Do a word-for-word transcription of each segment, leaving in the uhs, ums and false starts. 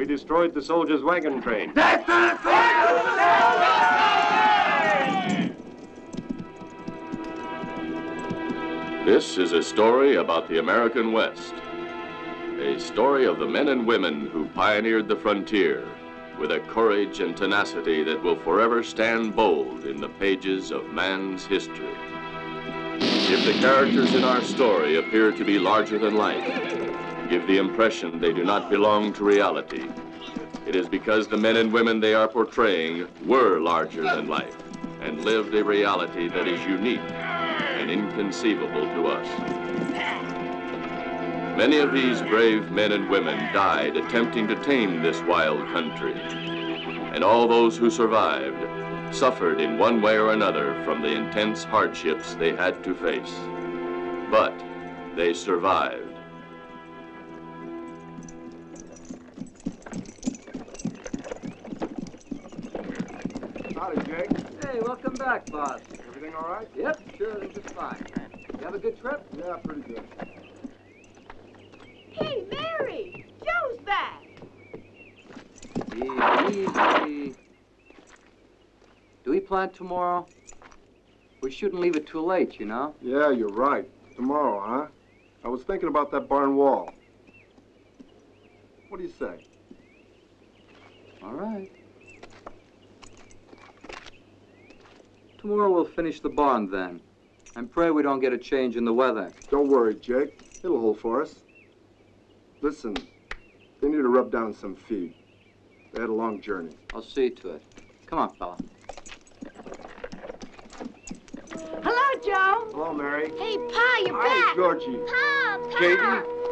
We destroyed the soldiers' wagon train. That's the wagon train! This is a story about the American West. A story of the men and women who pioneered the frontier with a courage and tenacity that will forever stand bold in the pages of man's history. If the characters in our story appear to be larger than life, give the impression they do not belong to reality, it is because the men and women they are portraying were larger than life and lived a reality that is unique and inconceivable to us. Many of these brave men and women died attempting to tame this wild country, and all those who survived suffered in one way or another from the intense hardships they had to face. But they survived. Hey, welcome back, boss. Everything all right? Yep, sure, they're just fine. You have a good trip? Yeah, pretty good. Hey, Mary! Joe's back! Easy. Do we plant tomorrow? We shouldn't leave it too late, you know? Yeah, you're right. Tomorrow, huh? I was thinking about that barn wall. What do you say? All right. Tomorrow we'll finish the barn then, and pray we don't get a change in the weather. Don't worry, Jake. It'll hold for us. Listen, they need to rub down some feed. They had a long journey. I'll see to it. Come on, fella. Hello, Joe. Hello, Mary. Hey, Pa, you're Hi, back. Hi, Georgie. Pa,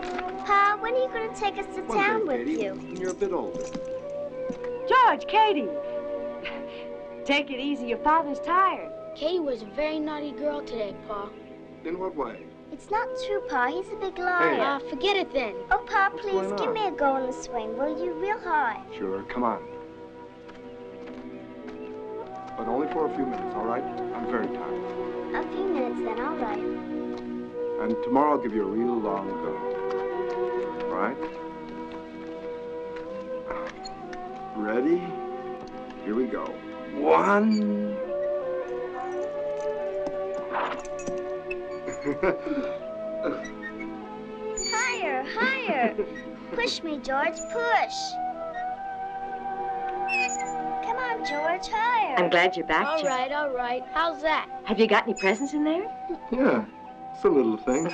Pa. Katie. Pa, when are you going to take us to One town day, with Katie, you? When you're a bit older. George, Katie. Take it easy. Your father's tired. Katie was a very naughty girl today, Pa. In what way? It's not true, Pa. He's a big liar. Hey. Uh, forget it then. Oh, Pa, What's please give me a go on the swing, will you? Real hard. Sure, come on. But only for a few minutes, all right? I'm very tired. A few minutes then, all right. And tomorrow I'll give you a real long go. All right? Ready? Here we go. One. Higher, higher. Push me, George, push. Come on, George, higher. I'm glad you're back, George. All right, all right. How's that? Have you got any presents in there? Yeah, some little things.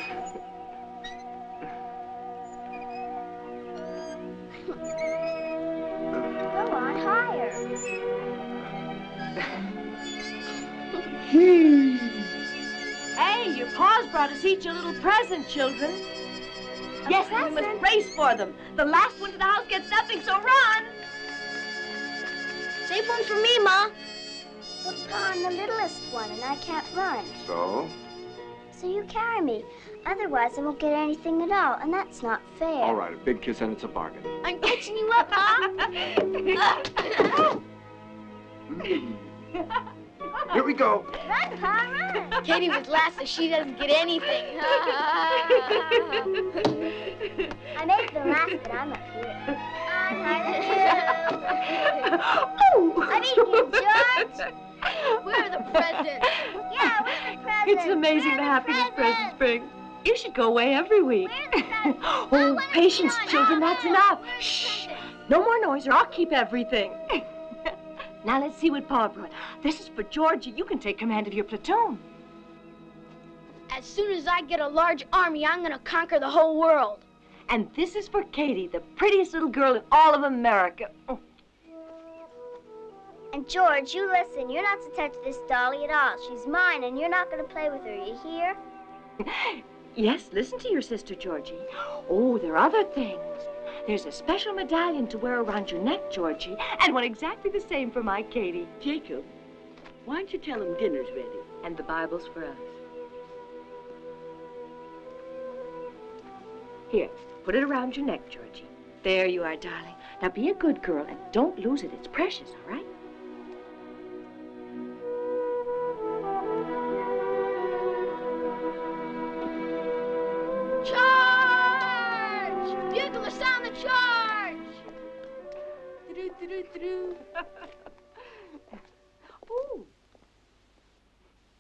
Hey, your pa's brought us each a little present, children. A yes, present? We must race for them. The last one to the house gets nothing, so run. Save one for me, Ma. But Pa, I'm the littlest one, and I can't run. So? So you carry me. Otherwise, I won't get anything at all, and that's not fair. All right, a big kiss, and it's a bargain. I'm catching you up, Pa. Here we go. Run, Pa, run. Katie was last, so she doesn't get anything. I made the last, but I'm up here. On my oh. I'm eating you, George. Where are the presents? Yeah, where are the presents? It's amazing the happiness presents bring. You should go away every week. Oh, oh patience, children, that's enough. Shh. No more noise, or I'll keep everything. Now let's see what Pa brought. This is for Georgie. You can take command of your platoon. As soon as I get a large army, I'm going to conquer the whole world. And this is for Katie, the prettiest little girl in all of America. Oh. And George, you listen. You're not to touch this dolly at all. She's mine, and you're not going to play with her. You hear? Yes, listen to your sister, Georgie. Oh, there are other things. There's a special medallion to wear around your neck, Georgie, and one exactly the same for my Katie. Jacob, why don't you tell him dinner's ready and the Bible's for us? Here, put it around your neck, Georgie. There you are, darling. Now be a good girl and don't lose it. It's precious, all right? Charge! Bugle sound the charge! Oh.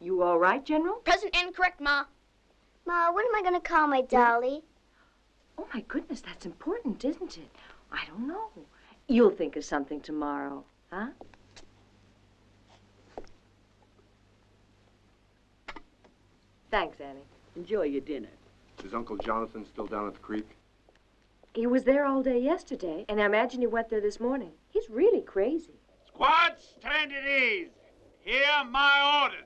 You all right, General? Present and correct, Ma. Ma, what am I going to call my dolly? Oh, my goodness, that's important, isn't it? I don't know. You'll think of something tomorrow, huh? Thanks, Annie. Enjoy your dinner. Is Uncle Jonathan still down at the creek? He was there all day yesterday, and I imagine he went there this morning. He's really crazy. Squad, stand at ease. Hear my orders.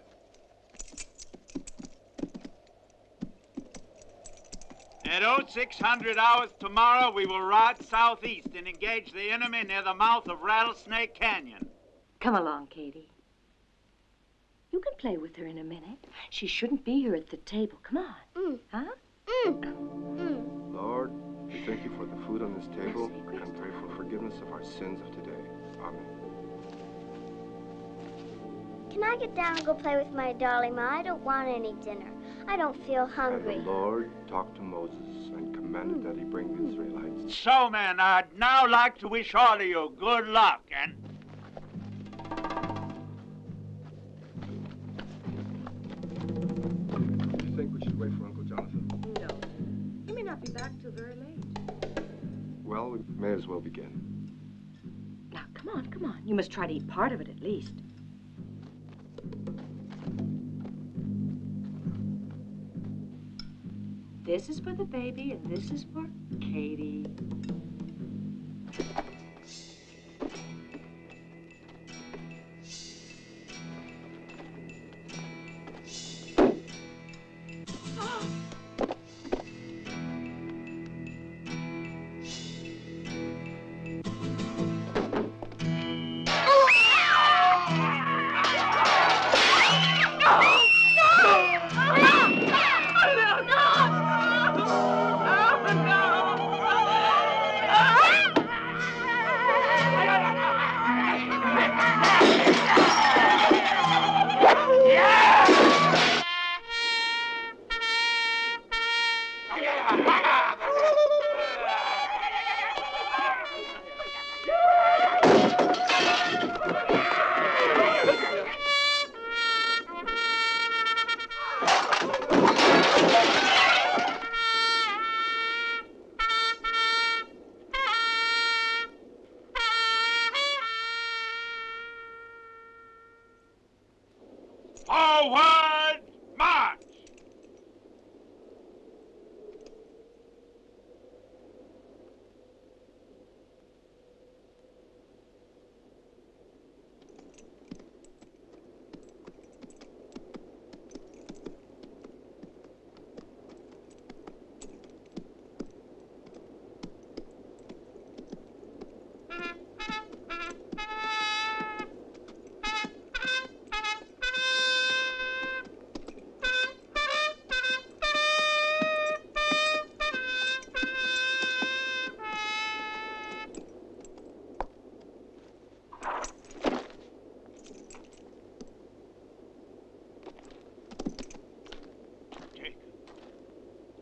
At oh six hundred hours tomorrow, we will ride southeast and engage the enemy near the mouth of Rattlesnake Canyon. Come along, Katie. You can play with her in a minute. She shouldn't be here at the table. Come on. Mm. Huh? Mm. Mm. Lord, we thank you for the food on this table and pray for forgiveness of our sins of today. Amen. Can I get down and go play with my dolly, Ma? I don't want any dinner. I don't feel hungry. And the Lord talked to Moses and commanded mm. that he bring the Israelites. So, men, I'd now like to wish all of you good luck and... Well, we may as well begin. Now, come on, come on. You must try to eat part of it at least. This is for the baby, and this is for Katie.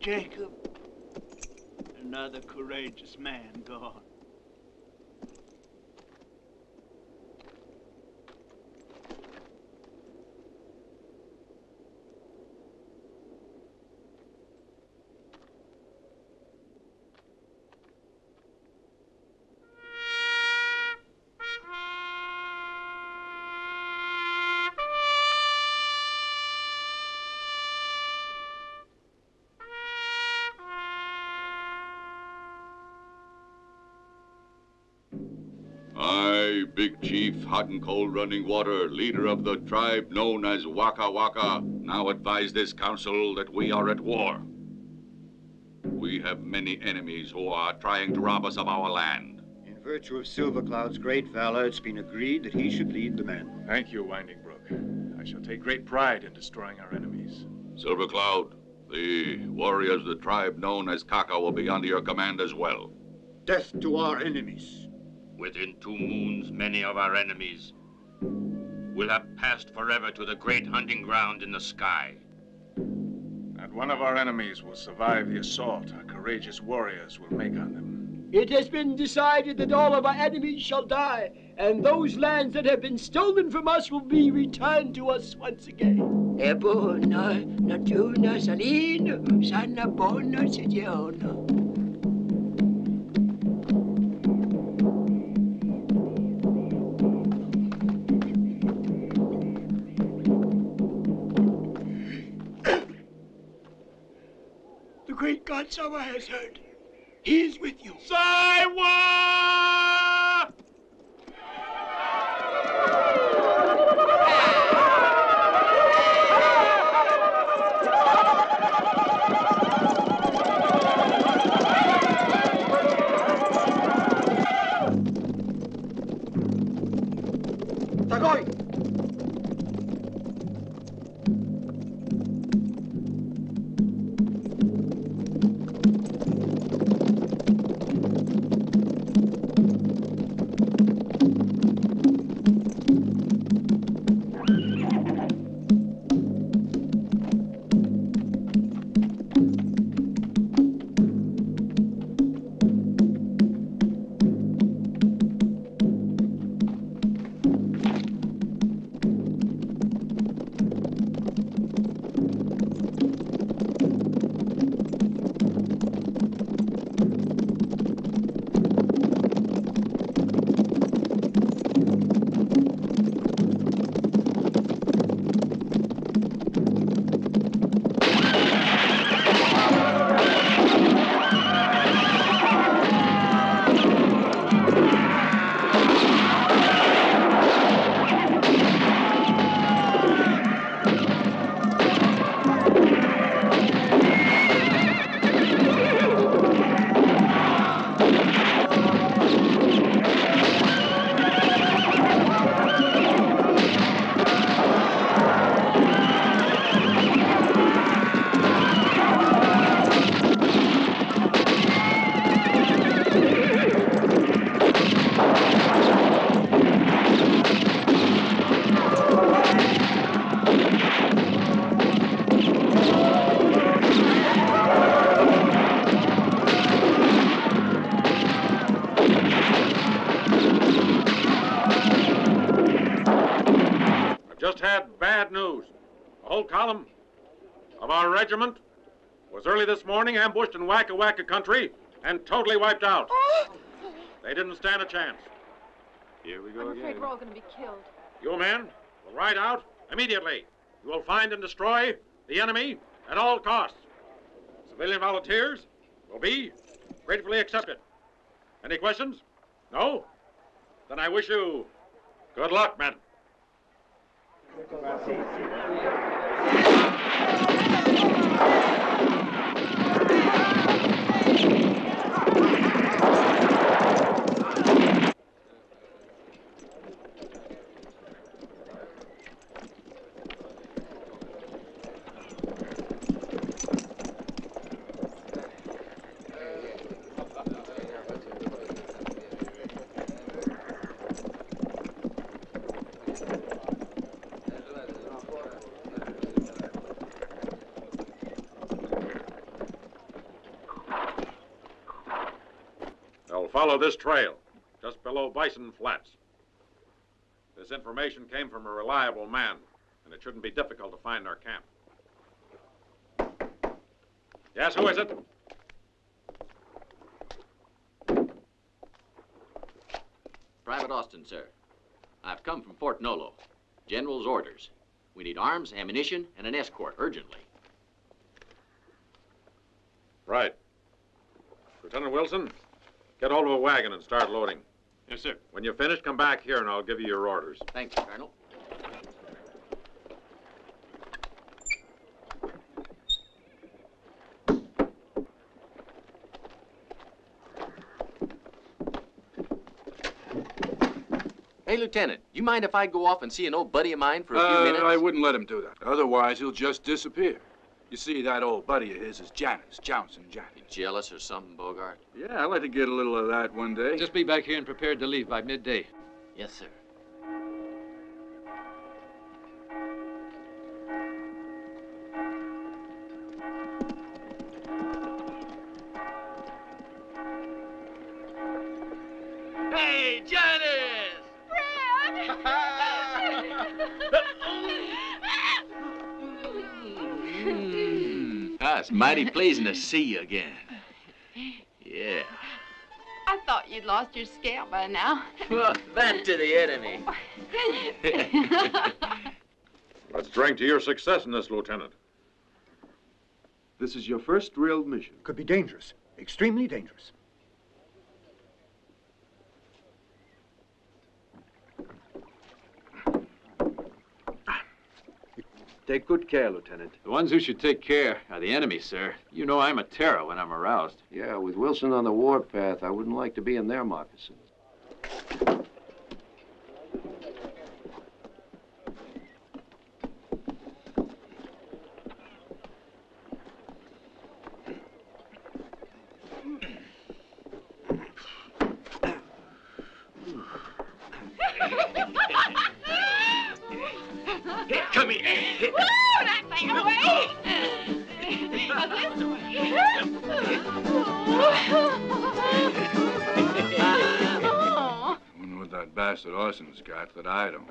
Jacob, another courageous man gone. Big Chief, hot and cold running water, leader of the tribe known as Waka Waka, now advise this council that we are at war. We have many enemies who are trying to rob us of our land. In virtue of Silver Cloud's great valor, it's been agreed that he should lead the men. Thank you, Winding Brook. I shall take great pride in destroying our enemies. Silver Cloud, the warriors of the tribe known as Kaka will be under your command as well. Death to our enemies. Within two moons, many of our enemies will have passed forever to the great hunting ground in the sky. Not one of our enemies will survive the assault our courageous warriors will make on them. It has been decided that all of our enemies shall die, and those lands that have been stolen from us will be returned to us once again. The great God Sawa has heard. He is with you. Sawa! Regiment was early this morning ambushed in Waka Waka country and totally wiped out. They didn't stand a chance. Here we go again. I'm afraid we're all going to be killed. You men will ride out immediately. You will find and destroy the enemy at all costs. Civilian volunteers will be gratefully accepted. Any questions? No? Then I wish you good luck, men. Follow this trail, just below Bison Flats. This information came from a reliable man, and it shouldn't be difficult to find our camp. Yes, who is it? Private Austin, sir. I've come from Fort Nolo. General's orders. We need arms, ammunition, and an escort urgently. Right. Lieutenant Wilson? Get hold of a wagon and start loading. Yes, sir. When you're finished, come back here and I'll give you your orders. Thanks, Colonel. Hey, Lieutenant, you mind if I go off and see an old buddy of mine for a few uh, minutes? I wouldn't let him do that. Otherwise, he'll just disappear. You see, that old buddy of his is Janice, Johnson Janice. You jealous or something, Bogart? Yeah, I'd like to get a little of that one day. Just be back here and prepared to leave by midday. Yes, sir. It's mighty pleasing to see you again. Yeah. I thought you'd lost your scale by now. Well, that to the enemy. Let's drink to your success in this, Lieutenant. This is your first real mission. Could be dangerous. Extremely dangerous. Take good care, Lieutenant. The ones who should take care are the enemy, sir. You know I'm a terror when I'm aroused. Yeah, with Wilson on the warpath, I wouldn't like to be in their moccasins. Orson's got that I don't have.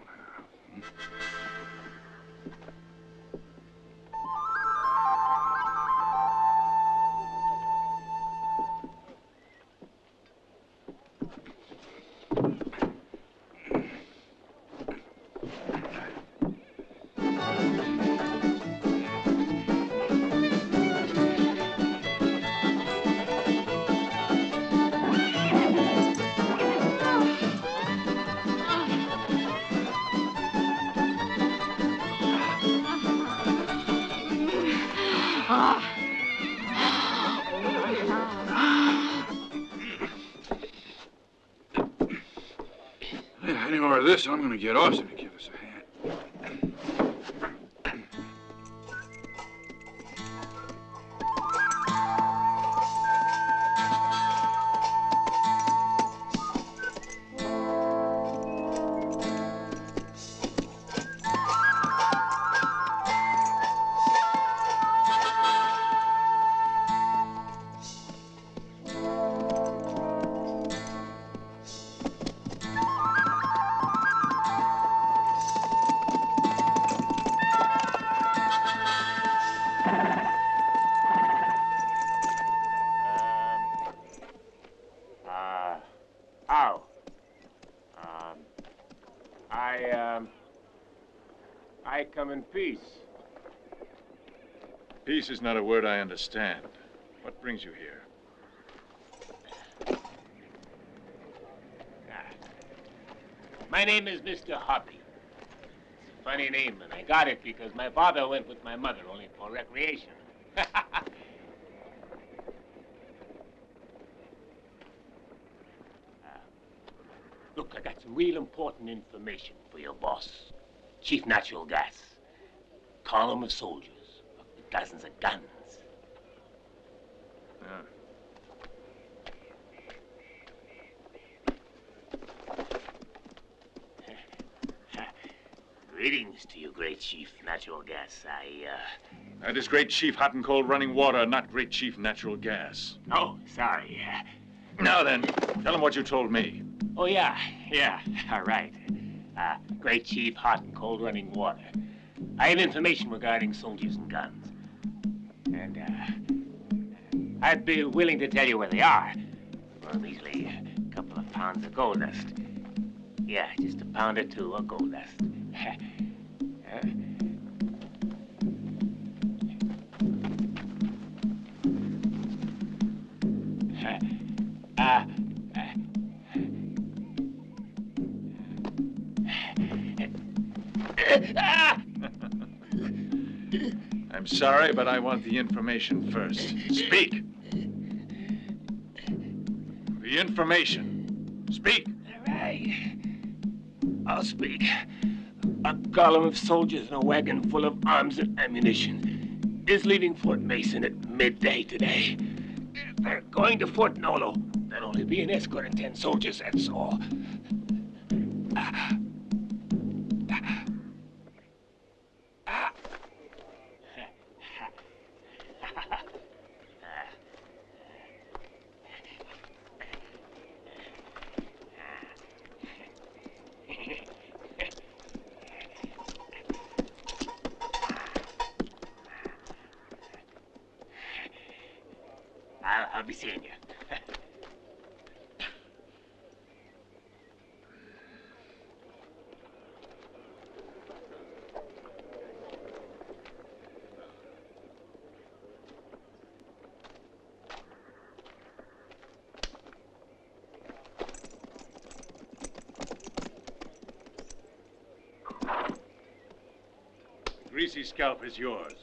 This, I'm going to get Orson to give us a hand. Peace is not a word I understand. What brings you here? My name is Mister Hoppy. It's a funny name, and I got it because my father went with my mother only for recreation. Look, I got some real important information for your boss, Chief Natural Gas. Column of soldiers. Dozens of guns. Yeah. Greetings to you, Great Chief Natural Gas. I, uh... That is Great Chief Hot and Cold Running Water, not Great Chief Natural Gas. Oh, sorry. Now then, tell him what you told me. Oh, yeah, yeah, all right. Uh, Great Chief Hot and Cold Running Water. I have information regarding soldiers and guns. And, uh, I'd be willing to tell you where they are. Well, easily a couple of pounds of gold dust. Yeah, just a pound or two of gold dust. uh, uh, uh, uh, I'm sorry, but I want the information first. Speak. The information. Speak. All right. I'll speak. A column of soldiers in a wagon full of arms and ammunition is leaving Fort Mason at midday today. They're going to Fort Nolo. There'll only be an escort of ten soldiers, that's all. Uh, be seeing you. Greasy scalp is yours.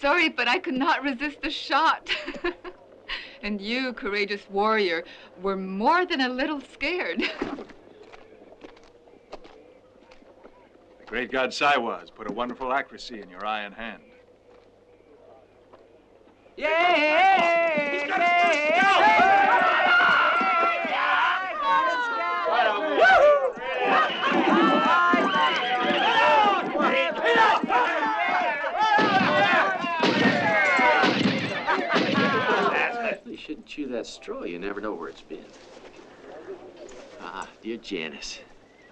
Sorry, but I could not resist the shot. And you, courageous warrior, were more than a little scared. The great god Siwaz put a wonderful accuracy in your eye and hand. Yay! He's got his scalp! Shouldn't chew that straw. You never know where it's been. Ah, dear Janice,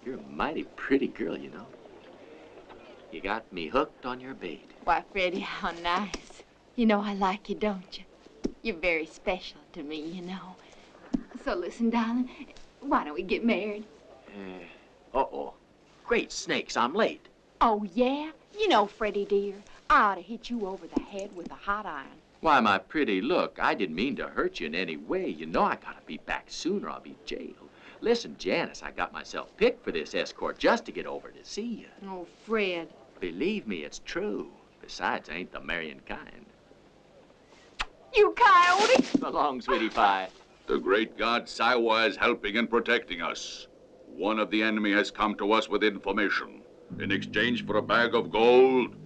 you're a mighty pretty girl, you know. You got me hooked on your bait. Why, Freddie, how nice. You know I like you, don't you? You're very special to me, you know. So listen, darling, why don't we get married? Uh, uh-oh. Great snakes, I'm late. Oh, yeah? You know, Freddie, dear, I ought to hit you over the head with a hot iron. Why, my pretty, look, I didn't mean to hurt you in any way. You know I gotta be back soon or I'll be jailed. Listen, Janice, I got myself picked for this escort just to get over to see you. Oh, Fred. Believe me, it's true. Besides, I ain't the marrying kind. You coyote! So long, sweetie pie. The great god Siwa is helping and protecting us. One of the enemy has come to us with information. In exchange for a bag of gold,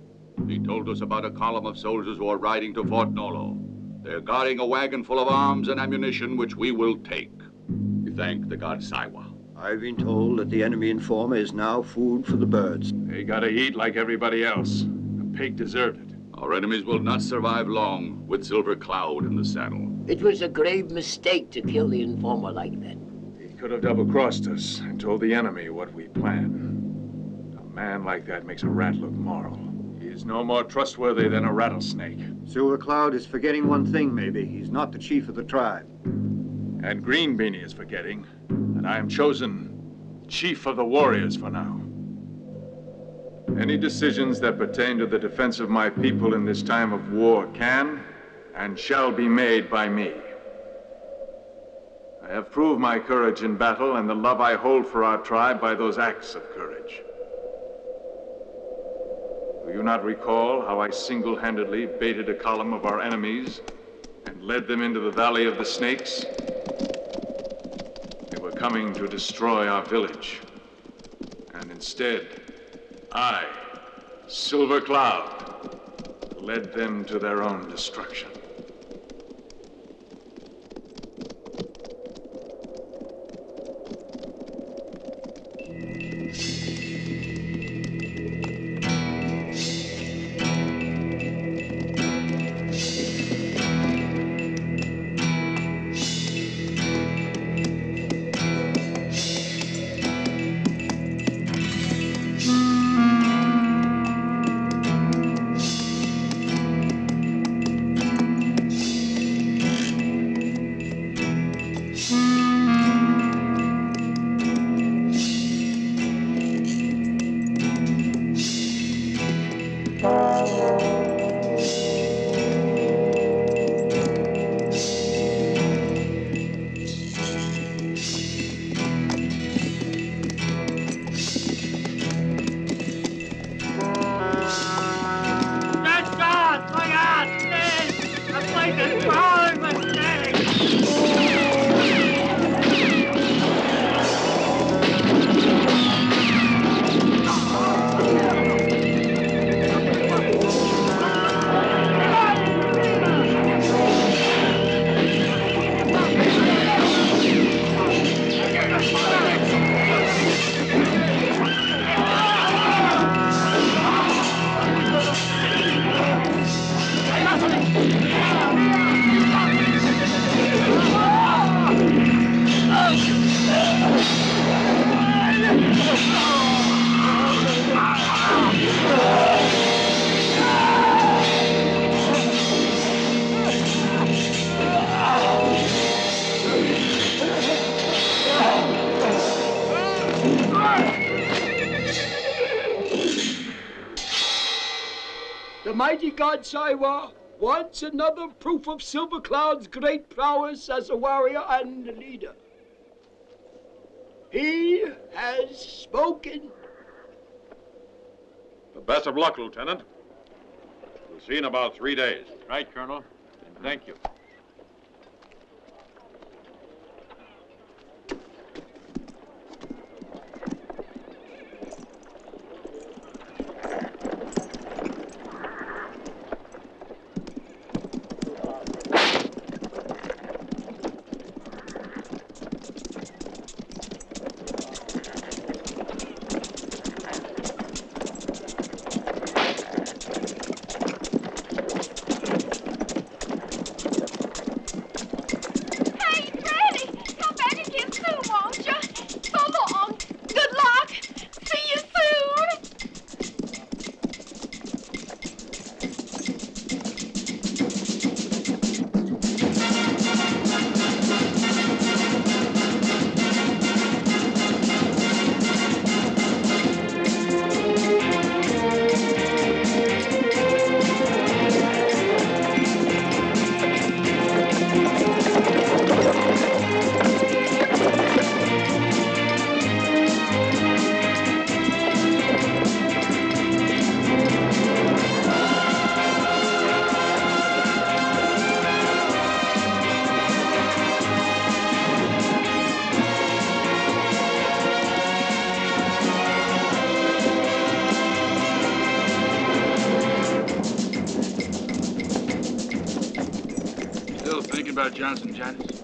he told us about a column of soldiers who are riding to Fort Nolo. They're guarding a wagon full of arms and ammunition, which we will take. We thank the god Siwa. I've been told that the enemy informer is now food for the birds. They gotta eat like everybody else. The pig deserved it. Our enemies will not survive long with Silver Cloud in the saddle. It was a grave mistake to kill the informer like that. He could have double-crossed us and told the enemy what we planned. A man like that makes a rat look moral. He's no more trustworthy than a rattlesnake. Silver Cloud is forgetting one thing, maybe. He's not the chief of the tribe. And Green Beanie is forgetting that I am chosen chief of the warriors for now. Any decisions that pertain to the defense of my people in this time of war can and shall be made by me. I have proved my courage in battle and the love I hold for our tribe by those acts of courage. Do you not recall how I single-handedly baited a column of our enemies and led them into the Valley of the Snakes? They were coming to destroy our village. And instead, I, Silver Cloud, led them to their own destruction. Almighty God, Siwa, wants another proof of Silver Cloud's great prowess as a warrior and leader. He has spoken. The best of luck, Lieutenant. We'll see in about three days. Right, Colonel. And thank you. Johnson, Janice.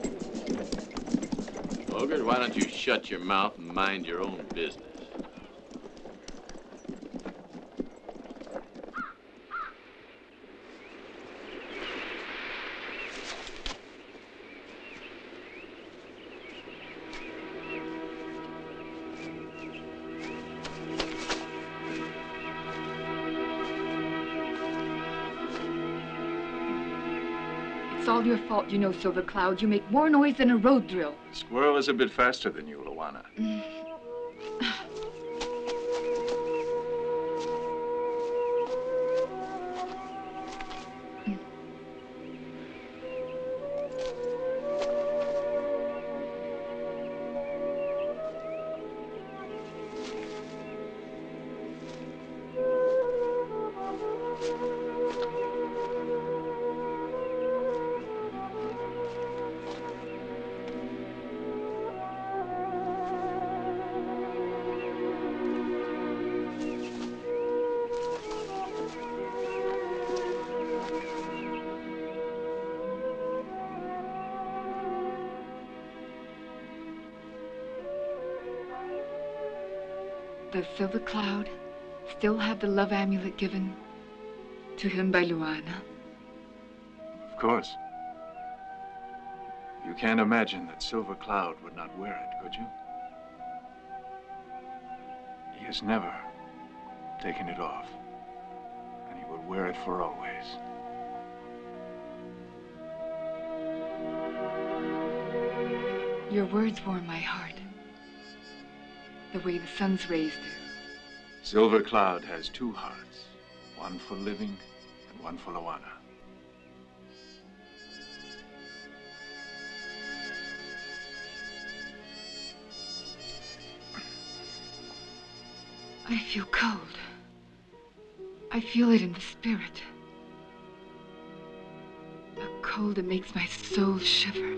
Bogart, why don't you shut your mouth and mind your own business? It's all your fault, you know, Silver Cloud. You make more noise than a road drill. Squirrel is a bit faster than you, Luana. Mm. Does Silver Cloud still have the love amulet given to him by Luana? Of course. You can't imagine that Silver Cloud would not wear it, could you? He has never taken it off, and he will wear it for always. Your words warm my heart. The way the sun's rays do. Silver Cloud has two hearts, one for living and one for Luana. I feel cold. I feel it in the spirit. A cold that makes my soul shiver.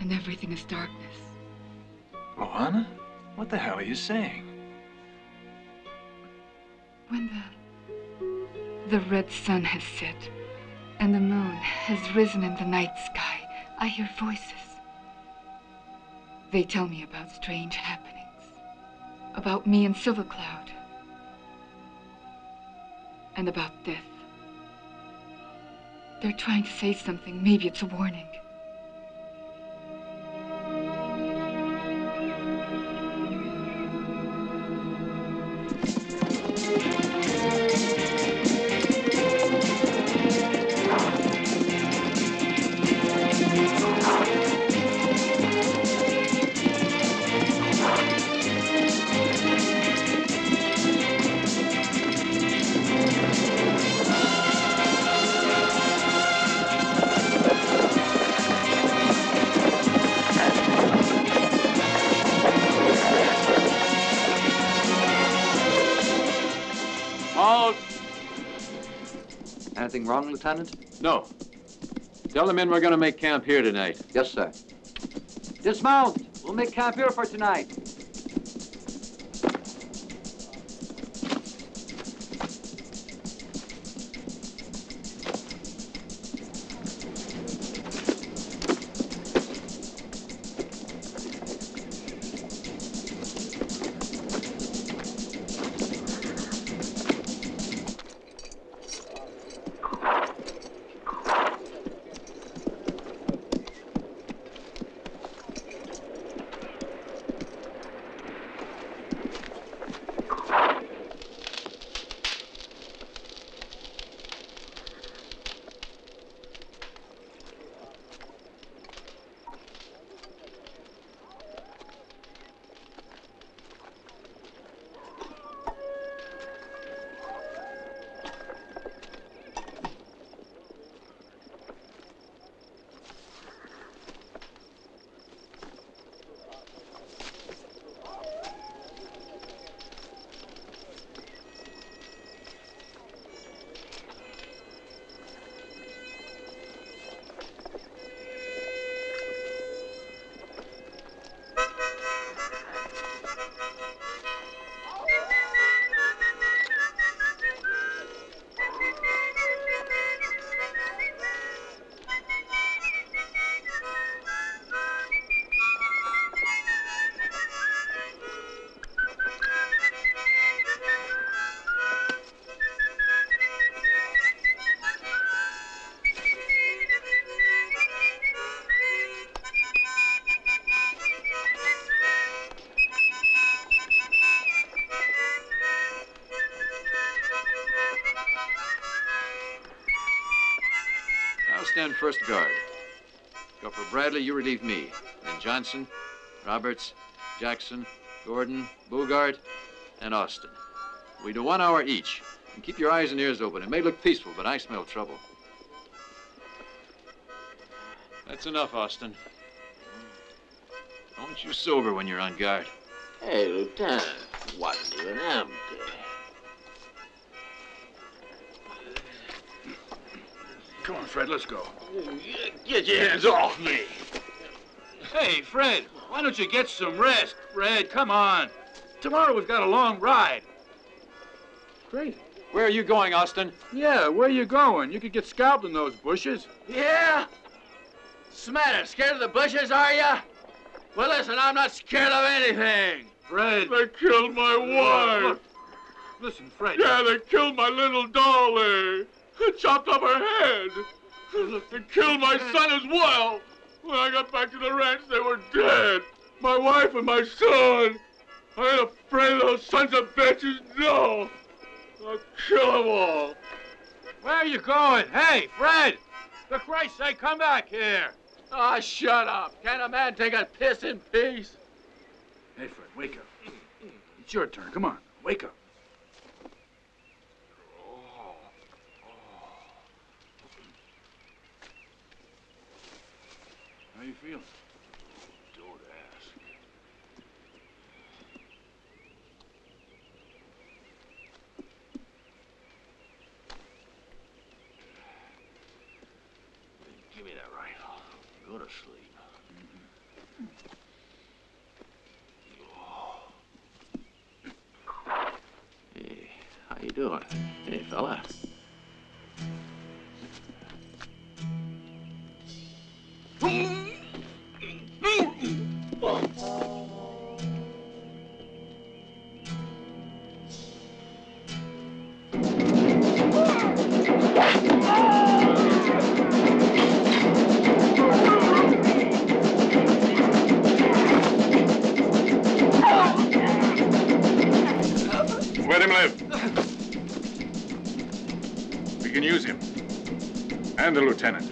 And everything is darkness. Luana? What the hell are you saying? When the, the red sun has set and the moon has risen in the night sky, I hear voices. They tell me about strange happenings, about me and Silver Cloud, and about death. They're trying to say something. Maybe it's a warning. Anything wrong, Lieutenant? No. Tell the men we're going to make camp here tonight. Yes, sir. Dismount. We'll make camp here for tonight. Stand first guard. Corporal Bradley, you relieve me. Then Johnson, Roberts, Jackson, Gordon, Bugart, and Austin. We do one hour each. And keep your eyes and ears open. It may look peaceful, but I smell trouble. That's enough, Austin. Aren't you sober when you're on guard? Hey, Lieutenant, wasn't even empty. Come on, Fred, let's go. Get your hands off me. Hey, Fred, why don't you get some rest? Fred, come on. Tomorrow we've got a long ride. Great. Where are you going, Austin? Yeah, where are you going? You could get scalped in those bushes. Yeah? What's the matter? Scared of the bushes, are you? Well, listen, I'm not scared of anything. Fred. They killed my wife. Look. Listen, Fred. Yeah, they killed my little dolly. Chopped up her head. They killed my son as well. When I got back to the ranch, they were dead. My wife and my son. I ain't afraid of those sons of bitches, no. I'll kill them all. Where are you going? Hey, Fred! For Christ's sake, come back here. Ah, oh, shut up. Can't a man take a piss in peace? Hey, Fred, wake up. It's your turn. Come on, wake up. How you feeling? Don't ask. Give me that rifle. Go to sleep. Mm-hmm. Oh. Hey, how you doing? Hey, fella. The lieutenant.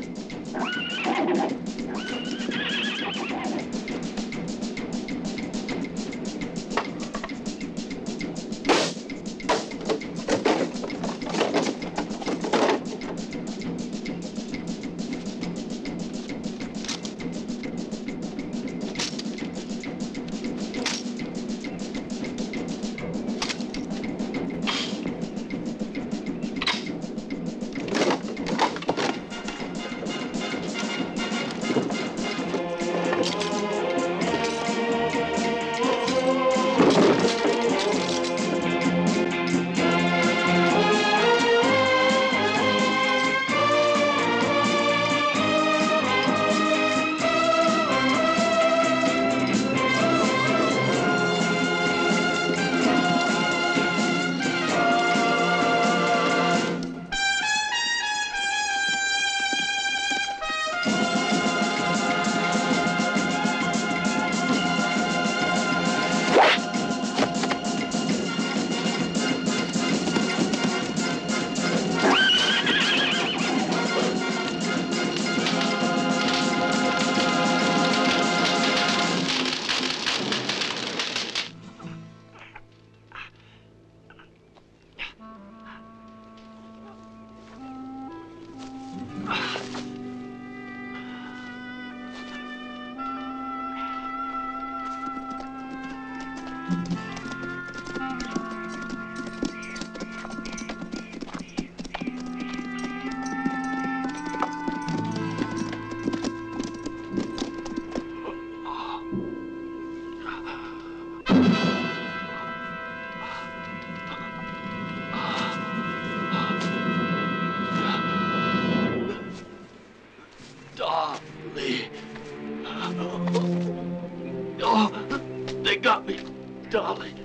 darling.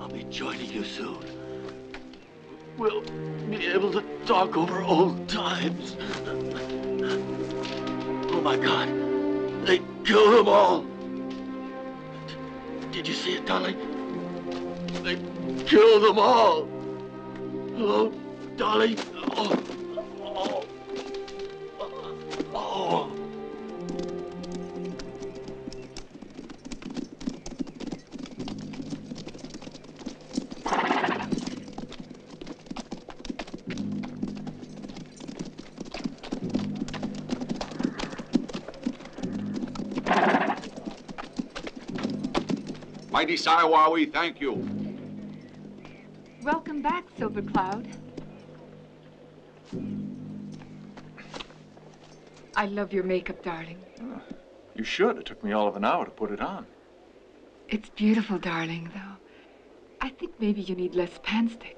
I'll be joining you soon. We'll be able to talk over old times. Oh my God, they killed them all. Did you see it, darling? They killed them all. Hello, darling? Oh. Mighty Sawawi, thank you. Welcome back, Silver Cloud. I love your makeup, darling. Oh, you should. It took me all of an hour to put it on. It's beautiful, darling, though. I think maybe you need less panstick.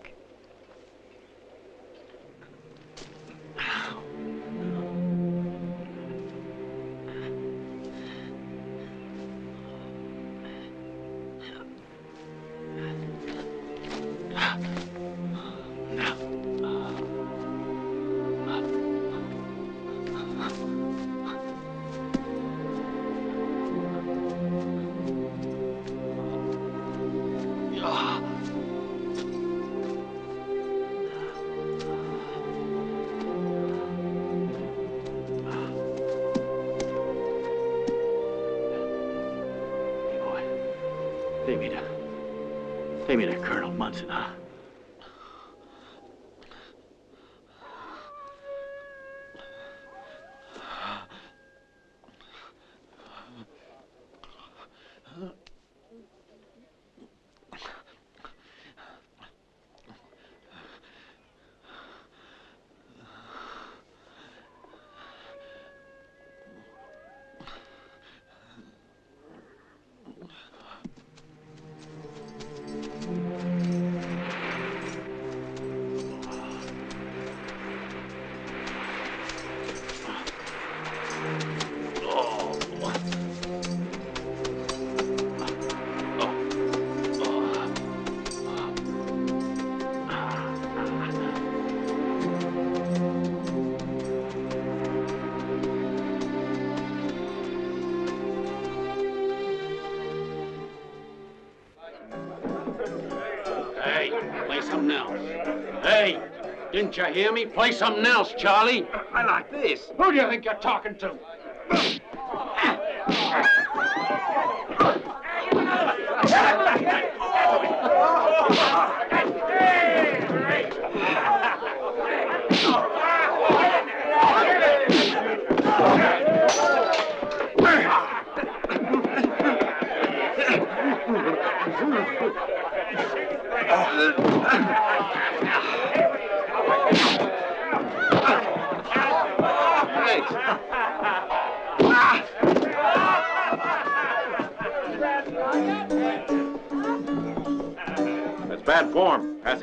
Didn't you hear me? Play something else, Charlie. I like this. Who do you think you're talking to?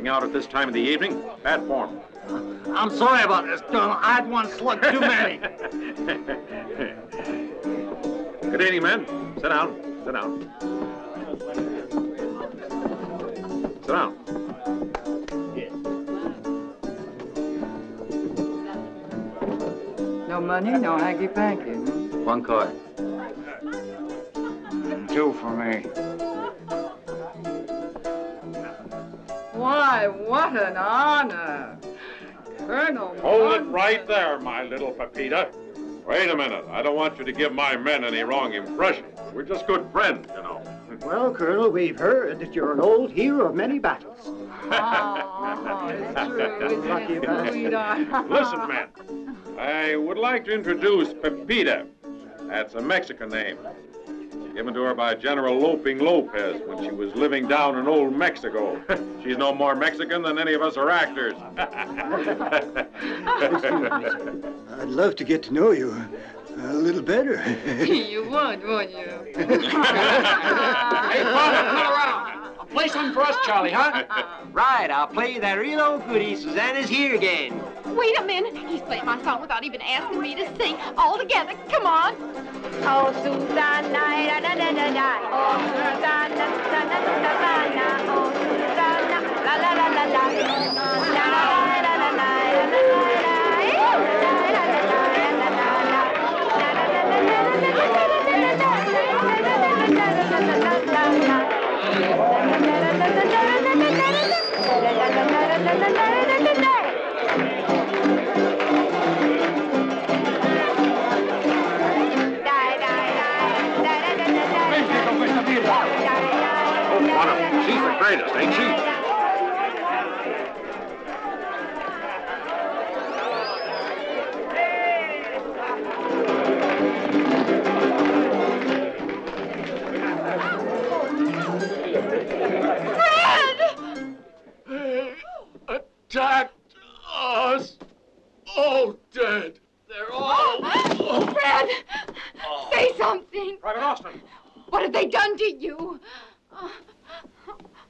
Out at this time of the evening. Bad form. I'm sorry about this, Colonel. I had one slug too many. Good evening, men. Sit down. Sit down. Sit down. No money, no hanky-panky. One coin. Mm, two for me. Why, what an honor. Colonel... Hold it right there, my little Pepita. Wait a minute. I don't want you to give my men any wrong impression. We're just good friends, you know. Well, Colonel, we've heard that you're an old hero of many battles. Oh, it's true, lucky bastard. Listen, man. I would like to introduce Pepita. That's a Mexican name. Given to her by General Loping Lopez when she was living down in old Mexico. She's no more Mexican than any of us are actors. I'd love to get to know you a little better. You would, wouldn't you? Hey, Father, come around. I'll play something for us, Charlie, huh? Right, I'll play that real old goodie. Susanna's here again. Wait a minute. He's playing my song without even asking me to sing. All together. Come on. Oh, Susanna, da da da da da. Oh, Susanna, da da da da. Oh, Susanna, la la la la la. La la la la la la. She's the greatest, ain't she? Fred! They attacked us. All dead. They're all... Oh, Fred! Oh. Say something. Private Austin. What have they done to you? Oh.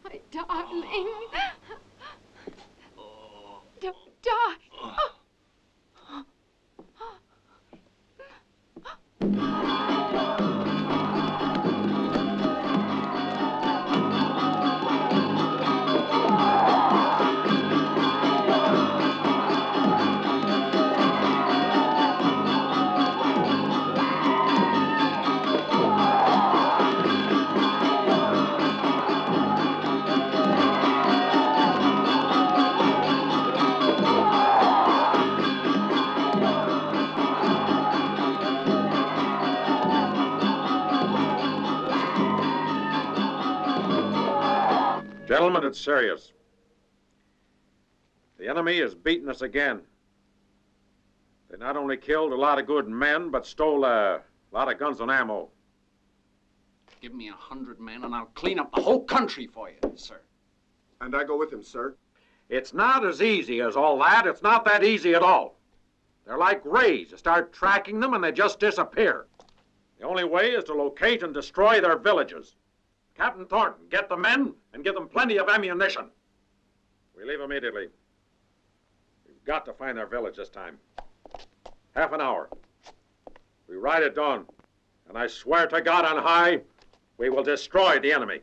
My darling. D- die. Oh. Gentlemen, it's serious. The enemy has beaten us again. They not only killed a lot of good men, but stole a lot of guns and ammo. Give me a hundred men, and I'll clean up the whole country for you, sir. And I go with him, sir. It's not as easy as all that. It's not that easy at all. They're like rays. You start tracking them, and they just disappear. The only way is to locate and destroy their villages. Captain Thornton, get the men and give them plenty of ammunition. We leave immediately. We've got to find our village this time. Half an hour. We ride at dawn, and I swear to God on high, we will destroy the enemy.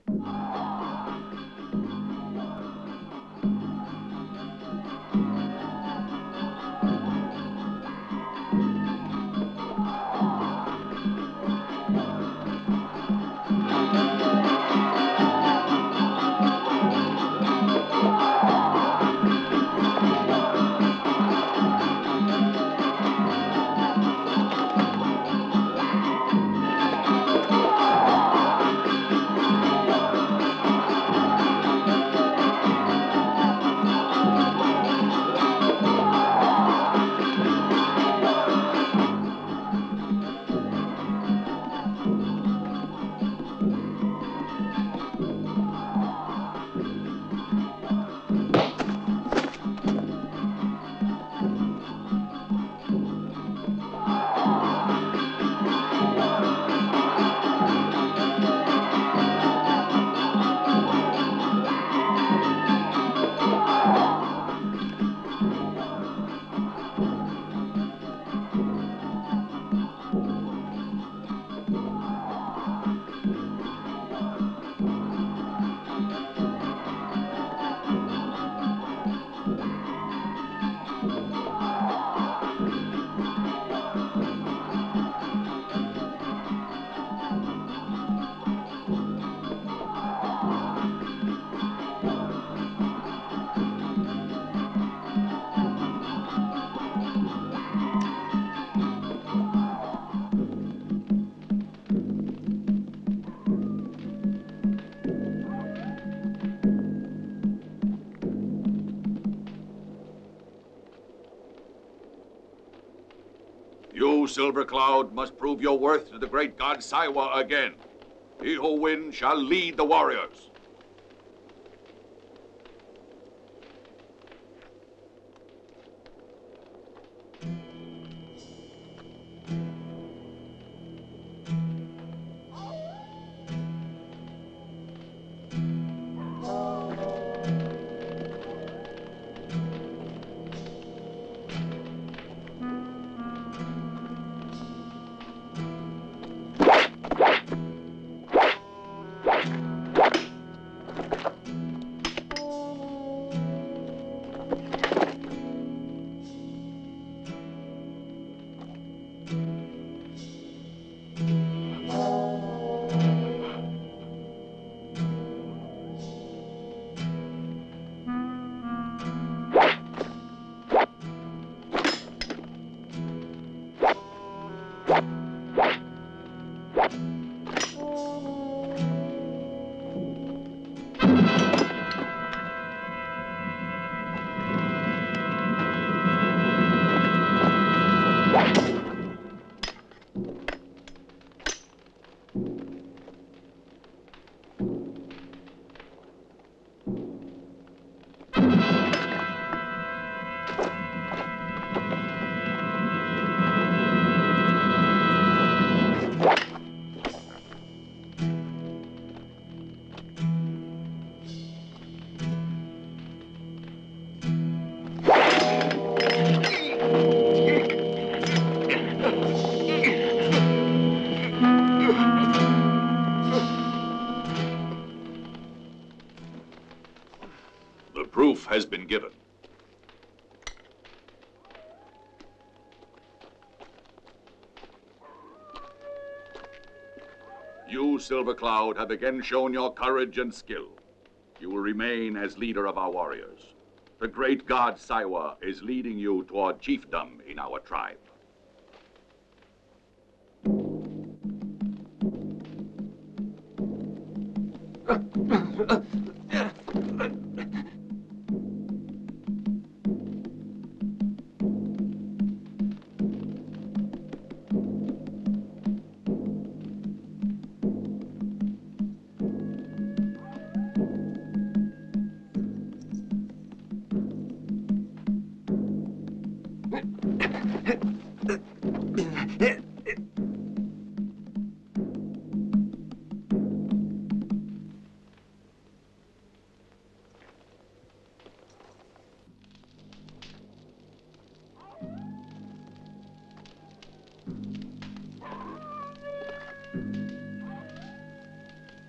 Silver Cloud must prove your worth to the great god Siwa again. He who wins shall lead the warriors. Has been given. You, Silver Cloud, have again shown your courage and skill. You will remain as leader of our warriors. The great god Siwa is leading you toward chiefdom in our tribe.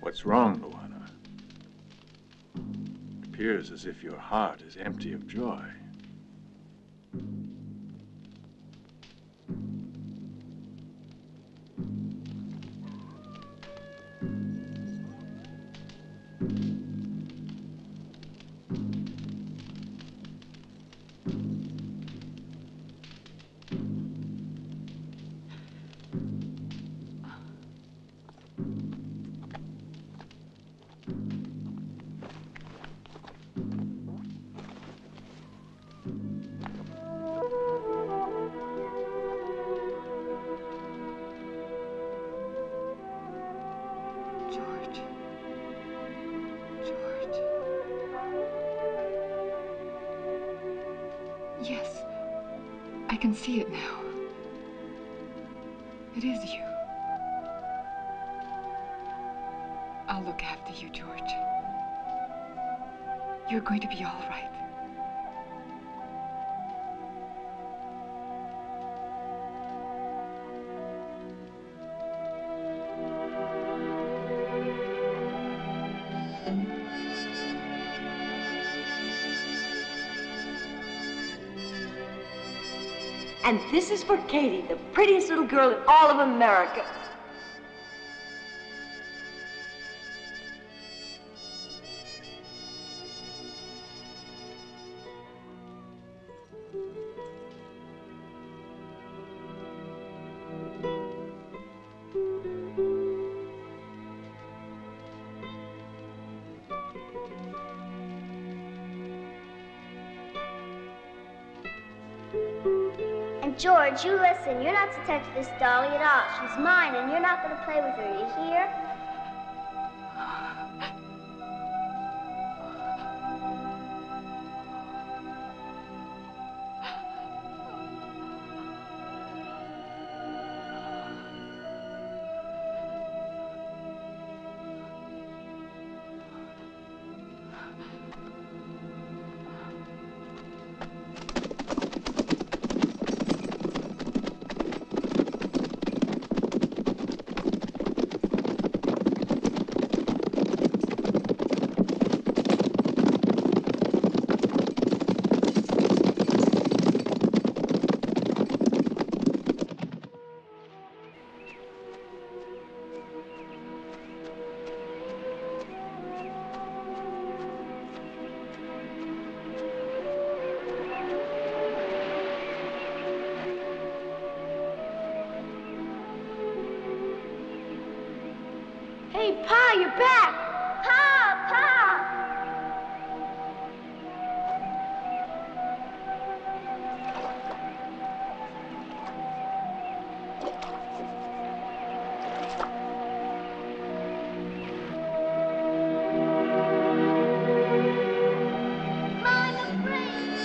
What's wrong, Luana? It appears as if your heart is empty of joy. And this is for Katie, the prettiest little girl in all of America. George, you listen. You're not to touch this dolly at all. She's mine, and you're not going to play with her, you hear? Hey, Pa, you're back! Pa! Pa! Mine is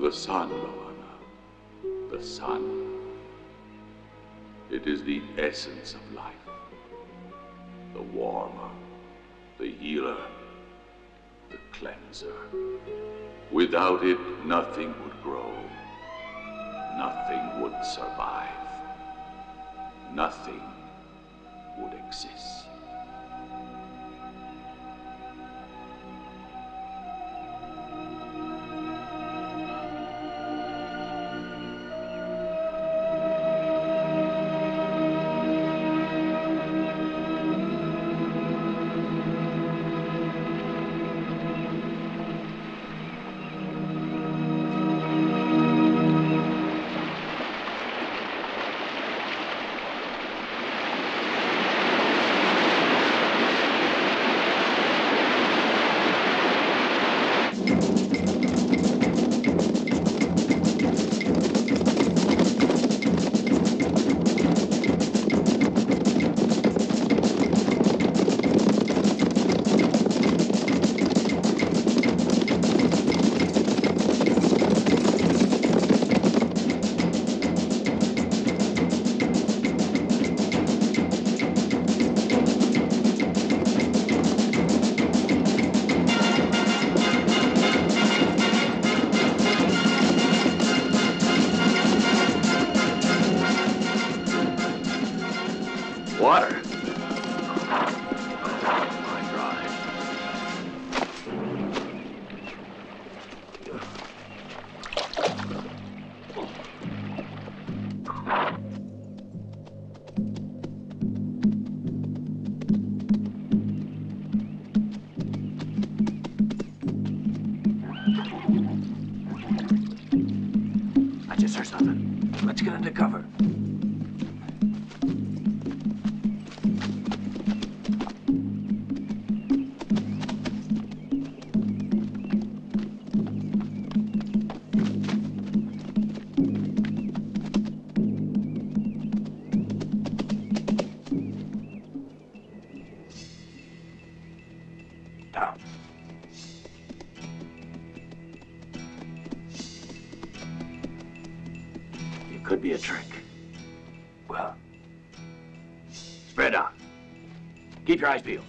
the sun, Luana, the sun. It is the essence of life. The warmer, the healer, the cleanser. Without it, nothing would grow. Nothing would survive. Nothing would exist. Keep your eyes peeled.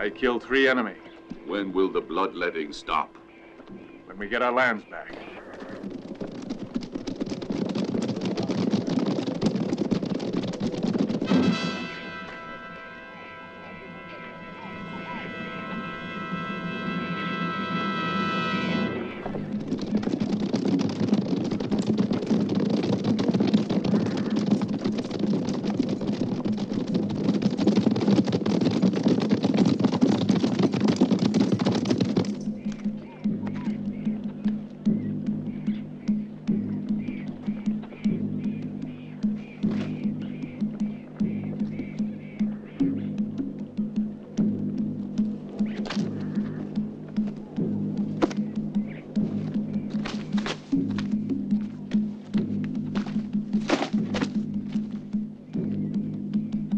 I killed three enemy. When will the bloodletting stop? When we get our lands back.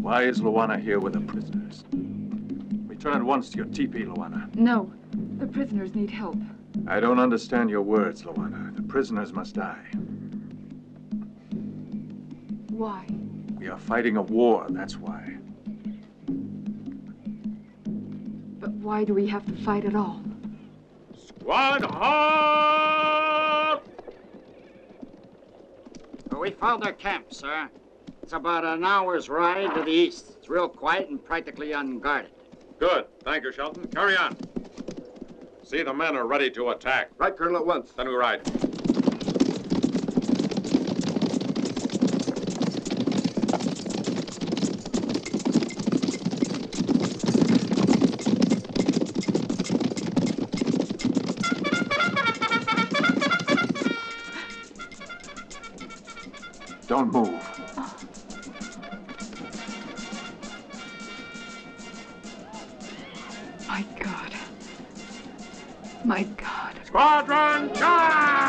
Why is Luana here with the prisoners? Return at once to your teepee, Luana. No, the prisoners need help. I don't understand your words, Luana. The prisoners must die. Why? We are fighting a war, that's why. But why do we have to fight at all? Squad, halt! We found our camp, sir. It's about an hour's ride to the east. It's real quiet and practically unguarded. Good. Thank you, Shelton. Carry on. See the men are ready to attack. Right, Colonel, at once. Then we ride. Don't move. My God. Squadron, charge!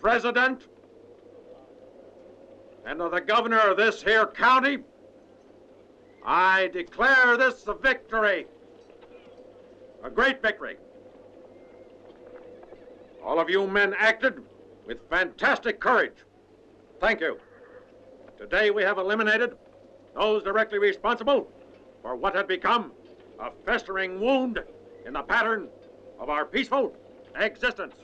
President and of the governor of this here county, I declare this a victory, a great victory. All of you men acted with fantastic courage. Thank you. Today we have eliminated those directly responsible for what had become a festering wound in the pattern of our peaceful existence.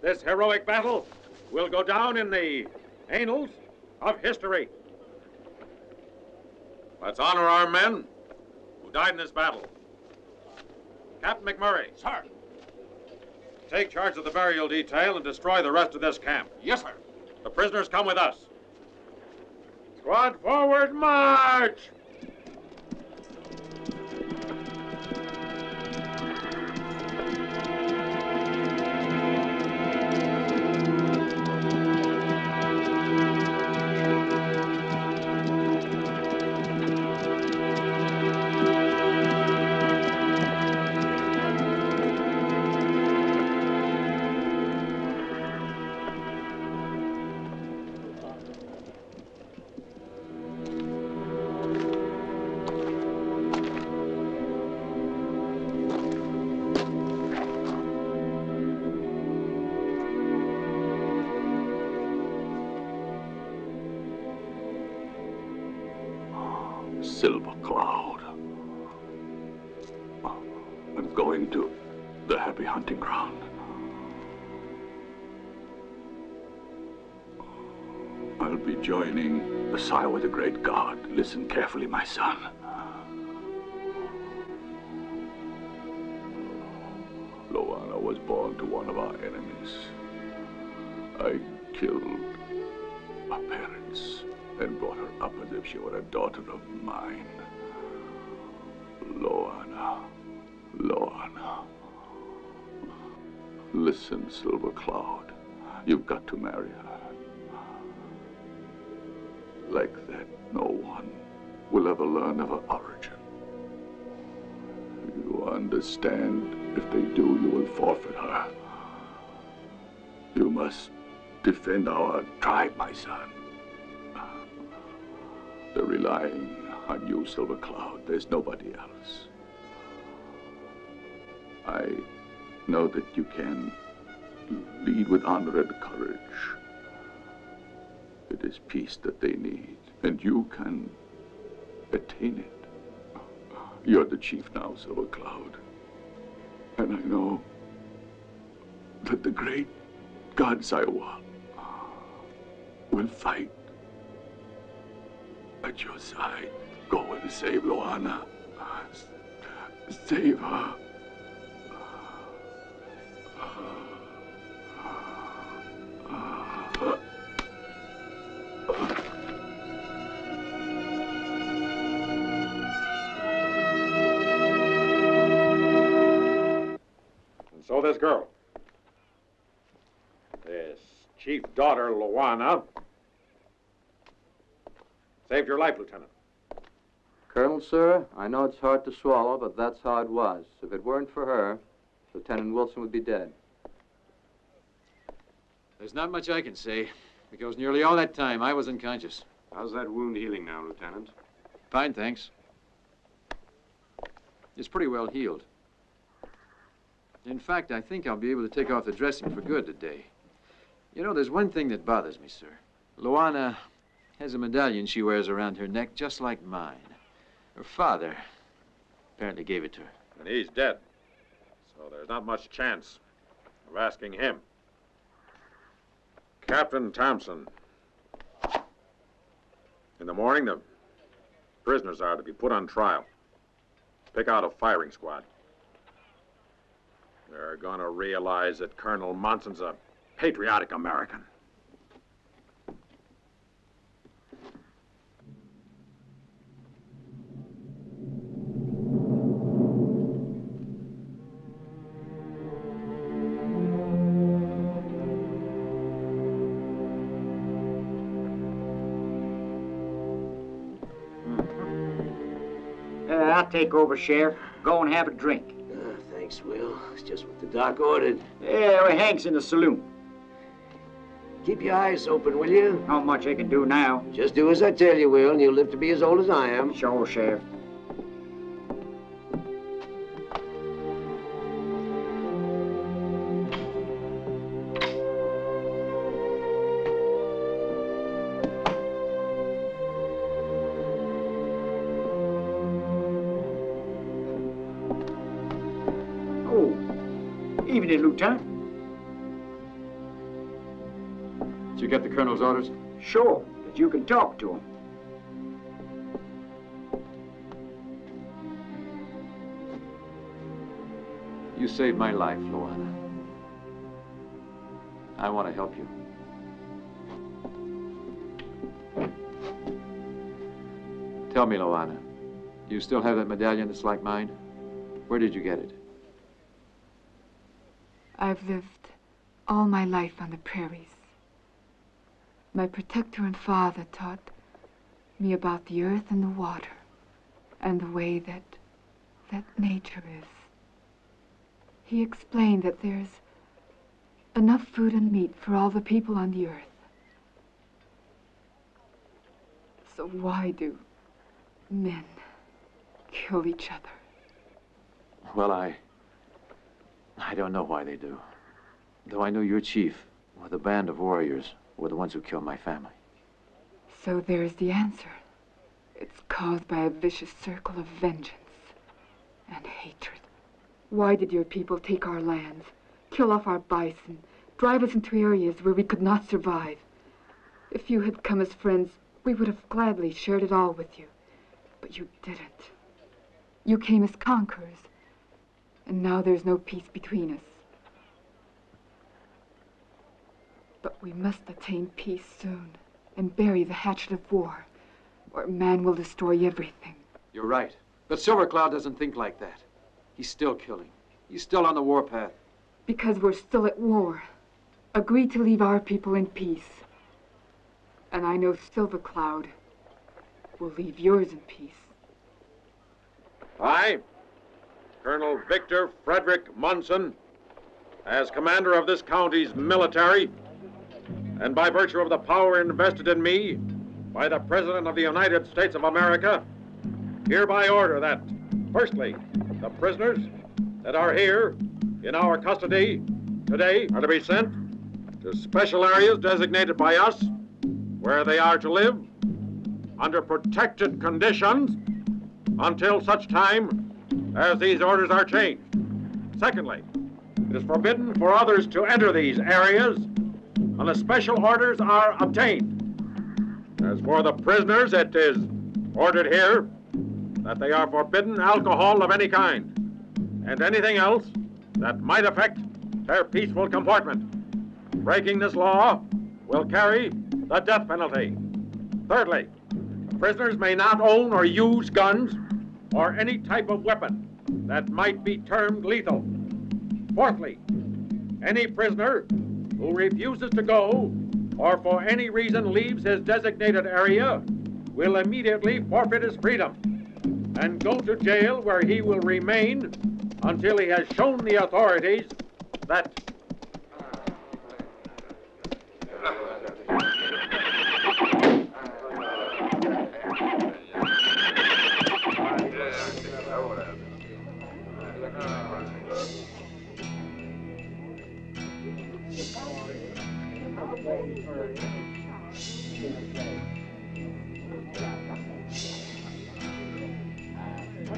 This heroic battle will go down in the annals of history. Let's honor our men who died in this battle. Captain McMurray. Sir. Take charge of the burial detail and destroy the rest of this camp. Yes, sir. The prisoners come with us. Squad forward march! Silver Cloud. I'm going to the happy hunting ground. I'll be joining the Siwa the Great God. Listen carefully, my son. Luana was born to one of our enemies. I killed her parents and brought her up as if she were a daughter of mine. Luana, Luana. Listen, Silver Cloud, you've got to marry her. Like that, no one will ever learn of her origin. You understand? If they do, you will forfeit her. You must defend our tribe, my son. They're relying on you, Silver Cloud. There's nobody else. I know that you can lead with honor and courage. It is peace that they need, and you can attain it. You're the chief now, Silver Cloud. And I know that the great God Siwa will fight at your side. Go and save Luana. Save her. And so this girl, this chief daughter Luana, saved your life, Lieutenant. Colonel, sir, I know it's hard to swallow, but that's how it was. If it weren't for her, Lieutenant Wilson would be dead. There's not much I can say, because nearly all that time I was unconscious. How's that wound healing now, Lieutenant? Fine, thanks. It's pretty well healed. In fact, I think I'll be able to take off the dressing for good today. You know, there's one thing that bothers me, sir. Luana has a medallion she wears around her neck, just like mine. Her father apparently gave it to her. And he's dead, so there's not much chance of asking him. Captain Thompson, in the morning, the prisoners are to be put on trial. Pick out a firing squad. They're gonna realize that Colonel Munson's a patriotic American. I'll take over, Sheriff. Go and have a drink. Uh, thanks, Will. It's just what the doc ordered. Yeah, well, Hank's in the saloon. Keep your eyes open, will you? Not much I can do now. Just do as I tell you, Will, and you'll live to be as old as I am. Sure, Sheriff. Lieutenant. Did you get the colonel's orders? Sure, but you can talk to him. You saved my life, Luana. I want to help you. Tell me, Luana, you still have that medallion that's like mine? Where did you get it? I've lived all my life on the prairies. My protector and father taught me about the earth and the water and the way that, that nature is. He explained that there's enough food and meat for all the people on the earth. So why do men kill each other? Well, I... I don't know why they do. Though I know your chief, with a band of warriors, were the ones who killed my family. So there's the answer. It's caused by a vicious circle of vengeance and hatred. Why did your people take our lands, kill off our bison, drive us into areas where we could not survive? If you had come as friends, we would have gladly shared it all with you. But you didn't. You came as conquerors, and now there's no peace between us. But we must attain peace soon and bury the hatchet of war, or man will destroy everything. You're right. But Silver Cloud doesn't think like that. He's still killing. He's still on the warpath. Because we're still at war. Agree to leave our people in peace. And I know Silver Cloud will leave yours in peace. I, Colonel Victor Frederick Munson, as commander of this county's military, and by virtue of the power invested in me by the President of the United States of America, hereby order that, firstly, the prisoners that are here in our custody today are to be sent to special areas designated by us where they are to live under protected conditions until such time as these orders are changed. Secondly, it is forbidden for others to enter these areas unless special orders are obtained. As for the prisoners, it is ordered here that they are forbidden alcohol of any kind and anything else that might affect their peaceful comportment. Breaking this law will carry the death penalty. Thirdly, prisoners may not own or use guns or any type of weapon that might be termed lethal. Fourthly, any prisoner who refuses to go or for any reason leaves his designated area will immediately forfeit his freedom and go to jail where he will remain until he has shown the authorities that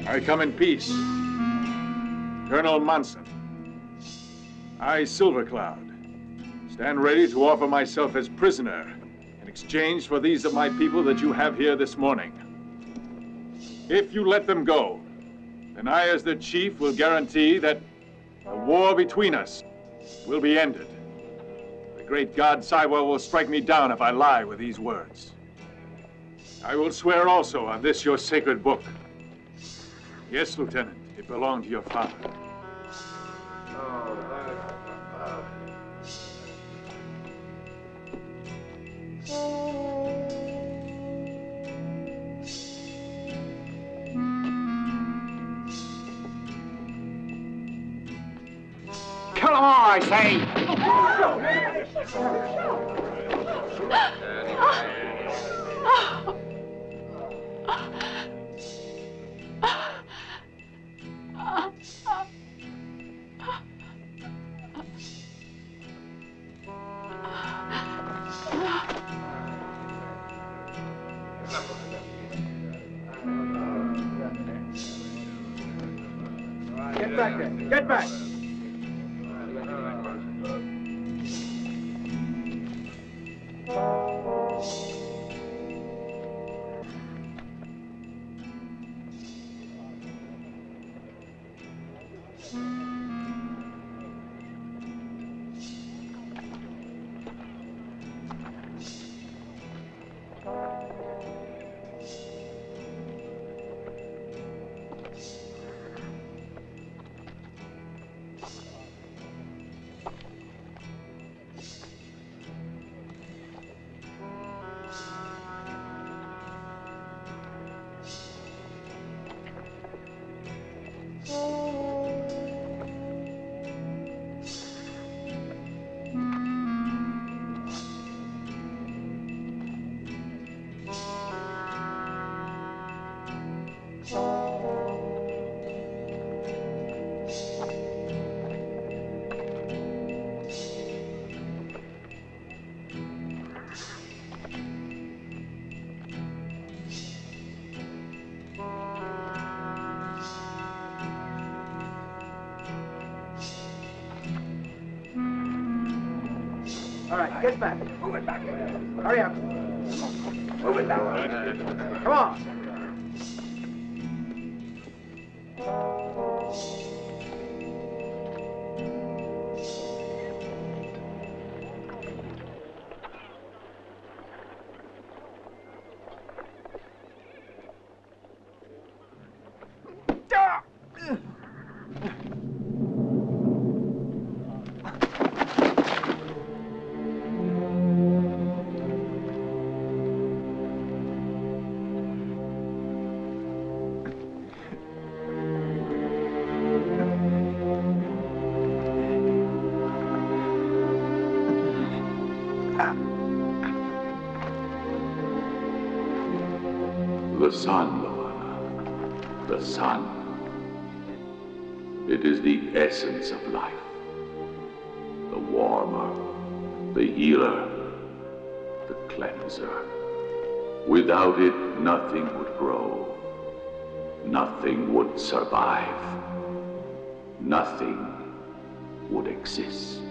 I come in peace, Colonel Munson. I, Silver Cloud, stand ready to offer myself as prisoner in exchange for these of my people that you have here this morning. If you let them go, then I, as the chief, will guarantee that the war between us will be ended. The great god Siwa will strike me down if I lie with these words. I will swear also on this, your sacred book. Yes, Lieutenant, it belonged to your father. Kill them all, I say! Get back there! Get back! back, this back. Move it back. Hurry up. Move it back. Come on. The sun, Luana, the sun. It is the essence of life. The warmer, the healer, the cleanser. Without it, nothing would grow. Nothing would survive. Nothing would exist.